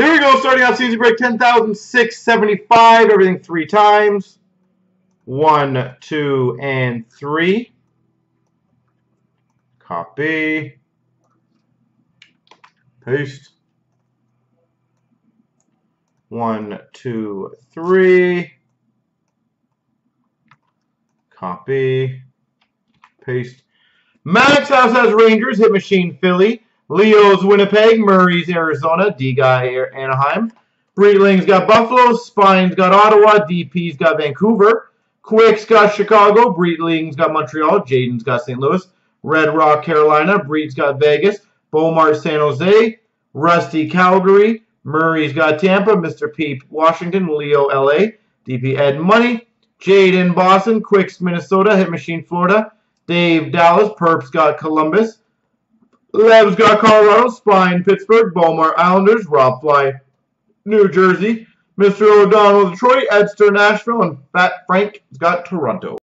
Here we go, starting off season break 10,675. Everything three times. 1, 2, and 3. Copy. Paste. 1, 2, 3. Copy. Paste. Max House has Rangers, Hit Machine Philly, Leo's Winnipeg, Murray's Arizona, D-Guy Anaheim, Breedling's got Buffalo, Spine's got Ottawa, DP's got Vancouver, Quick's got Chicago, Breedling's got Montreal, Jaden's got St. Louis, Red Rock Carolina, Breed's got Vegas, Bomar San Jose, Rusty Calgary, Murray's got Tampa, Mr. Peep Washington, Leo LA, DP Ed Money, Jaden Boston, Quick's Minnesota, Hit Machine Florida, Dave Dallas, Perp's got Columbus, Leb's got Colorado, Spine Pittsburgh, Bomar Islanders, Rob Fly New Jersey, Mr. O'Donnell Detroit, Edster Nashville, and Fat Frank's got Toronto.